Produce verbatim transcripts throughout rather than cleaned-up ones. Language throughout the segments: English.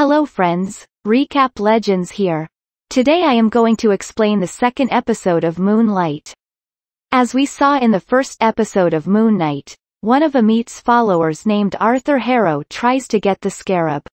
Hello friends, Recap Legends here. Today I am going to explain the second episode of Moon Knight. As we saw in the first episode of Moon Knight, one of Ammit's followers named Arthur Harrow tries to get the scarab.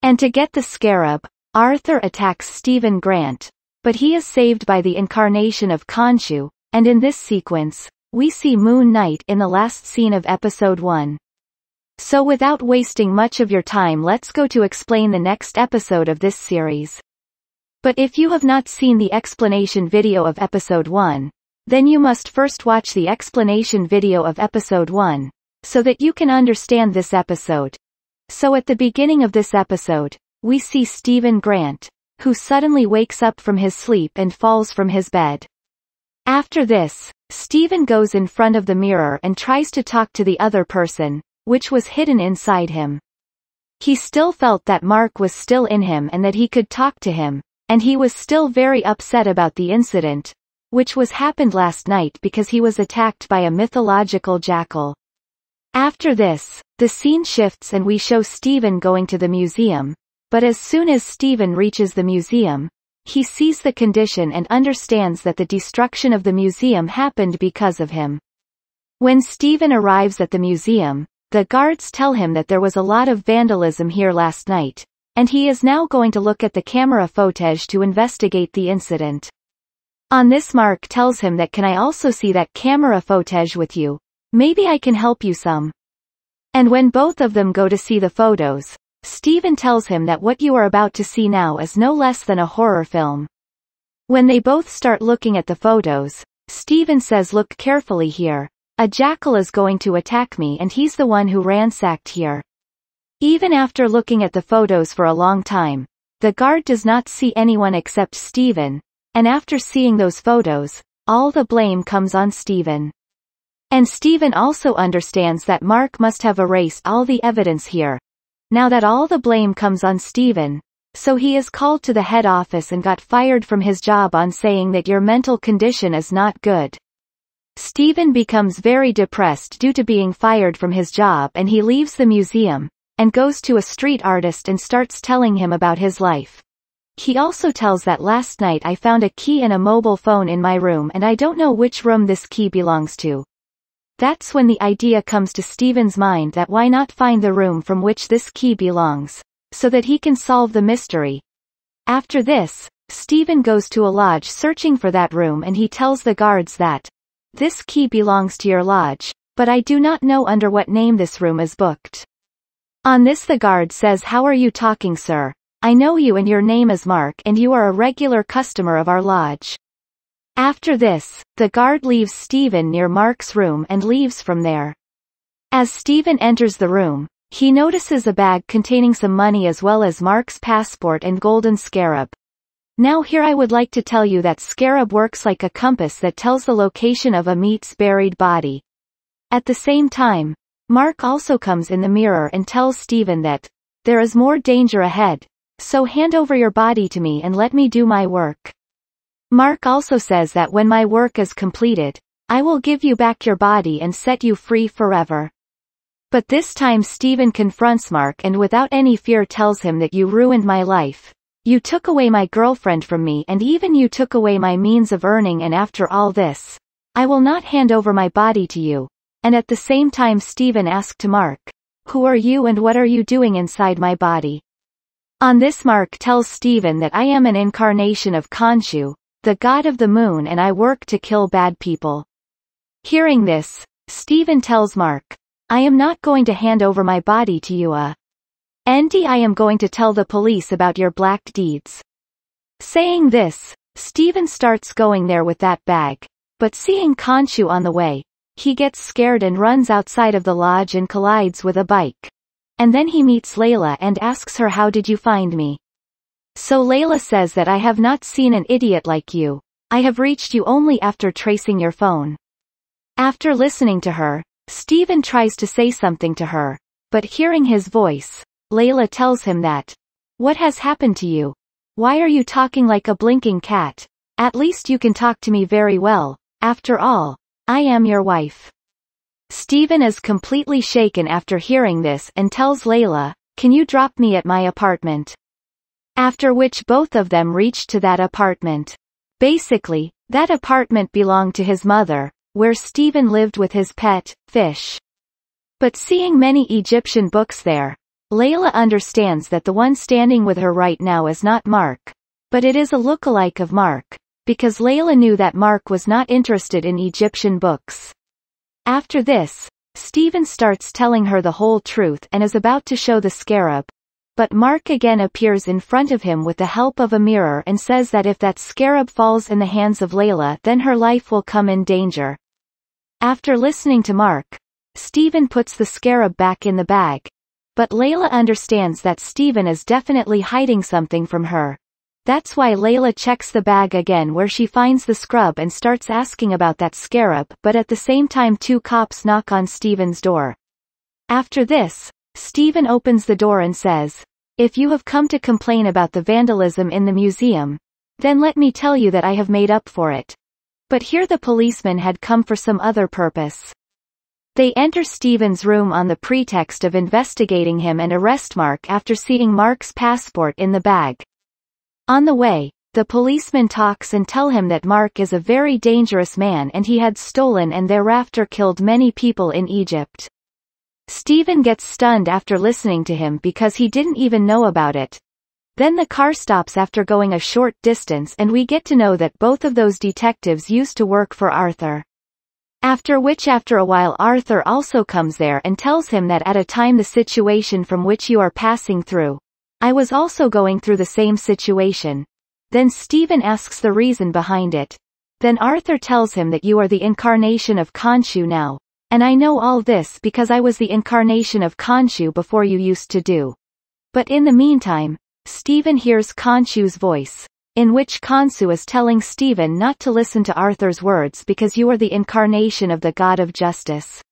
And to get the scarab, Arthur attacks Stephen Grant, but he is saved by the incarnation of Khonshu, and in this sequence, we see Moon Knight in the last scene of episode one. So without wasting much of your time, let's go to explain the next episode of this series. But if you have not seen the explanation video of episode one, then you must first watch the explanation video of episode one, so that you can understand this episode. So at the beginning of this episode, we see Stephen Grant, who suddenly wakes up from his sleep and falls from his bed. After this, Stephen goes in front of the mirror and tries to talk to the other person, which was hidden inside him. He still felt that Mark was still in him and that he could talk to him, and he was still very upset about the incident, which was happened last night because he was attacked by a mythological jackal. After this, the scene shifts and we show Stephen going to the museum, but as soon as Stephen reaches the museum, he sees the condition and understands that the destruction of the museum happened because of him. When Stephen arrives at the museum, the guards tell him that there was a lot of vandalism here last night, and he is now going to look at the camera footage to investigate the incident. On this, Mark tells him that, "Can I also see that camera footage with you? Maybe I can help you some." And when both of them go to see the photos, Stephen tells him that what you are about to see now is no less than a horror film. When they both start looking at the photos, Stephen says, "Look carefully here. A jackal is going to attack me, and he's the one who ransacked here." Even after looking at the photos for a long time, the guard does not see anyone except Stephen, and after seeing those photos, all the blame comes on Stephen. And Stephen also understands that Mark must have erased all the evidence here. Now that all the blame comes on Stephen, so he is called to the head office and got fired from his job on saying that your mental condition is not good. Stephen becomes very depressed due to being fired from his job, and he leaves the museum, and goes to a street artist and starts telling him about his life. He also tells that last night I found a key and a mobile phone in my room, and I don't know which room this key belongs to. That's when the idea comes to Stephen's mind that why not find the room from which this key belongs, so that he can solve the mystery. After this, Stephen goes to a lodge searching for that room, and he tells the guards that, "This key belongs to your lodge, but I do not know under what name this room is booked." On this, the guard says, "How are you talking, sir? I know you, and your name is Mark, and you are a regular customer of our lodge." After this, the guard leaves Stephen near Mark's room and leaves from there. As Stephen enters the room, he notices a bag containing some money as well as Mark's passport and golden scarab. Now here I would like to tell you that scarab works like a compass that tells the location of Ammit's buried body. At the same time, Mark also comes in the mirror and tells Stephen that, "There is more danger ahead, so hand over your body to me and let me do my work." Mark also says that when my work is completed, I will give you back your body and set you free forever. But this time Stephen confronts Mark and without any fear tells him that "You ruined my life. You took away my girlfriend from me, and even you took away my means of earning, and after all this, I will not hand over my body to you." And at the same time Stephen asked Mark, "Who are you and what are you doing inside my body?" On this, Mark tells Stephen that "I am an incarnation of Khonshu, the god of the moon, and I work to kill bad people." Hearing this, Stephen tells Mark, "I am not going to hand over my body to you, uh. and I am going to tell the police about your black deeds." Saying this, Stephen starts going there with that bag, but seeing Khonshu on the way, he gets scared and runs outside of the lodge and collides with a bike. And then he meets Layla and asks her, "How did you find me?" So Layla says that "I have not seen an idiot like you. I have reached you only after tracing your phone." After listening to her, Stephen tries to say something to her, but hearing his voice, Layla tells him that, "What has happened to you? Why are you talking like a blinking cat? At least you can talk to me very well. After all, I am your wife." Stephen is completely shaken after hearing this and tells Layla, Can you drop me at my apartment? After which both of them reached to that apartment. Basically, that apartment belonged to his mother, where Stephen lived with his pet, Fish. But seeing many Egyptian books there, Layla understands that the one standing with her right now is not Mark, but it is a lookalike of Mark, because Layla knew that Mark was not interested in Egyptian books. After this, Stephen starts telling her the whole truth and is about to show the scarab, but Mark again appears in front of him with the help of a mirror and says that if that scarab falls in the hands of Layla, then her life will come in danger. After listening to Mark, Stephen puts the scarab back in the bag, but Layla understands that Stephen is definitely hiding something from her. That's why Layla checks the bag again, where she finds the scrub and starts asking about that scarab, but at the same time two cops knock on Stephen's door. After this, Stephen opens the door and says, "If you have come to complain about the vandalism in the museum, then let me tell you that I have made up for it." But here the policemen had come for some other purpose. They enter Stephen's room on the pretext of investigating him and arrest Mark after seeing Mark's passport in the bag. On the way, the policeman talks and tell him that Mark is a very dangerous man and he had stolen and thereafter killed many people in Egypt. Stephen gets stunned after listening to him because he didn't even know about it. Then the car stops after going a short distance and we get to know that both of those detectives used to work for Arthur. After which after a while Arthur also comes there and tells him that at a time the situation from which you are passing through, I was also going through the same situation. Then Stephen asks the reason behind it. Then Arthur tells him that you are the incarnation of Khonshu now. And I know all this because I was the incarnation of Khonshu before you used to do. But in the meantime, Stephen hears Khonshu's voice, in which Khonshu is telling Stephen not to listen to Arthur's words because you are the incarnation of the God of Justice.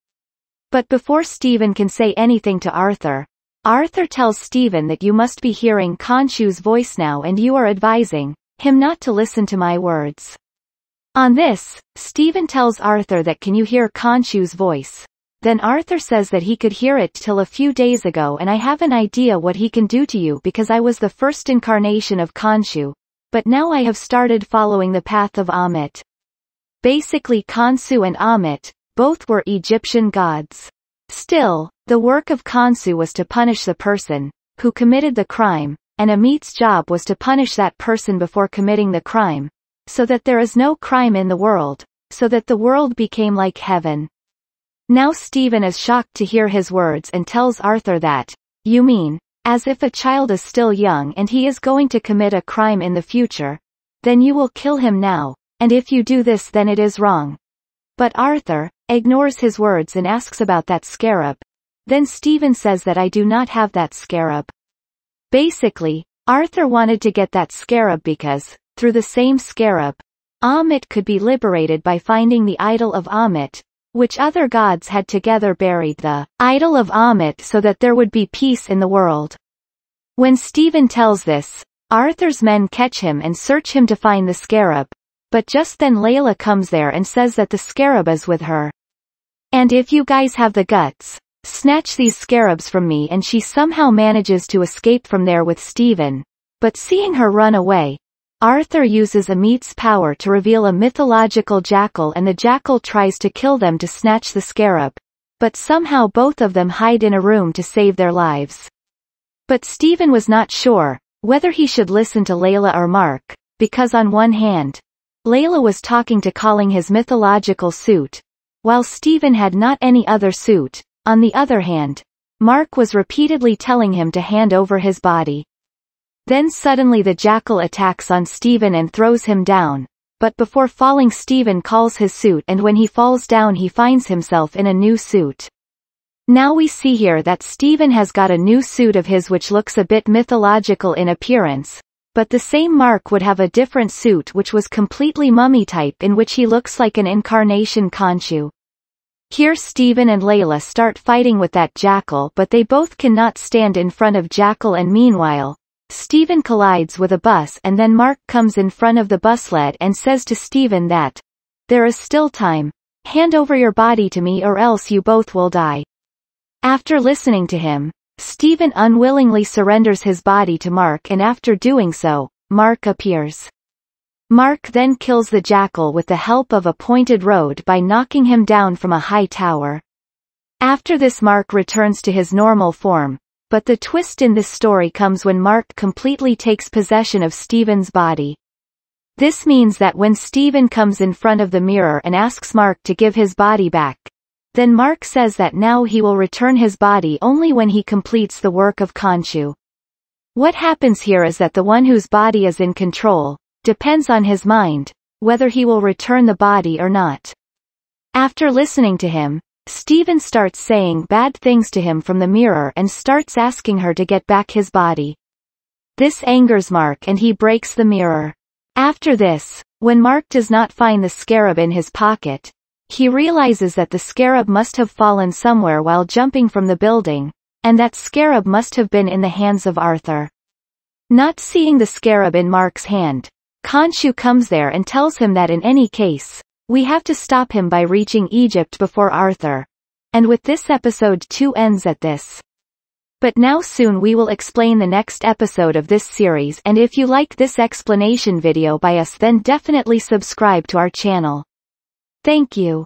But before Stephen can say anything to Arthur, Arthur tells Stephen that you must be hearing Khonshu's voice now and you are advising him not to listen to my words. On this, Stephen tells Arthur that can you hear Khonshu's voice? Then Arthur says that he could hear it till a few days ago and I have an idea what he can do to you because I was the first incarnation of Khonshu, but now I have started following the path of Ammit. Basically Khonshu and Ammit, both were Egyptian gods. Still, the work of Khonshu was to punish the person who committed the crime, and Ammit's job was to punish that person before committing the crime, so that there is no crime in the world, so that the world became like heaven. Now Stephen is shocked to hear his words and tells Arthur that, you mean, as if a child is still young and he is going to commit a crime in the future, then you will kill him now, and if you do this then it is wrong. But Arthur ignores his words and asks about that scarab. Then Stephen says that I do not have that scarab. Basically, Arthur wanted to get that scarab because, through the same scarab, Ammit could be liberated by finding the idol of Ammit, which other gods had together buried the idol of Ammit so that there would be peace in the world. When Stephen tells this, Arthur's men catch him and search him to find the scarab, but just then Layla comes there and says that the scarab is with her. And if you guys have the guts, snatch these scarabs from me, and she somehow manages to escape from there with Stephen, but seeing her run away, Arthur uses Ammit's power to reveal a mythological jackal and the jackal tries to kill them to snatch the scarab, but somehow both of them hide in a room to save their lives. But Stephen was not sure whether he should listen to Layla or Mark, because on one hand, Layla was talking to calling his mythological suit, while Stephen had not any other suit. On the other hand, Mark was repeatedly telling him to hand over his body. Then suddenly the jackal attacks on Stephen and throws him down, but before falling Stephen calls his suit and when he falls down he finds himself in a new suit. Now we see here that Stephen has got a new suit of his which looks a bit mythological in appearance, but the same Mark would have a different suit which was completely mummy type in which he looks like an incarnation Khonshu. Here Stephen and Layla start fighting with that jackal but they both cannot stand in front of jackal and meanwhile, Stephen collides with a bus and then Mark comes in front of the bus led and says to Stephen that, there is still time, hand over your body to me or else you both will die. After listening to him, Stephen unwillingly surrenders his body to Mark, and after doing so, Mark appears. Mark then kills the jackal with the help of a pointed rod by knocking him down from a high tower. After this, Mark returns to his normal form, but the twist in this story comes when Mark completely takes possession of Stephen's body. This means that when Stephen comes in front of the mirror and asks Mark to give his body back, then Mark says that now he will return his body only when he completes the work of Khonshu. What happens here is that the one whose body is in control, depends on his mind, whether he will return the body or not. After listening to him, Stephen starts saying bad things to him from the mirror and starts asking her to get back his body. This angers Mark and he breaks the mirror. After this, when Mark does not find the scarab in his pocket, he realizes that the scarab must have fallen somewhere while jumping from the building, and that scarab must have been in the hands of Arthur. Not seeing the scarab in Mark's hand, Khonshu comes there and tells him that in any case, we have to stop him by reaching Egypt before Arthur. And with this, episode two ends at this. But now soon we will explain the next episode of this series, and if you like this explanation video by us, then definitely subscribe to our channel. Thank you.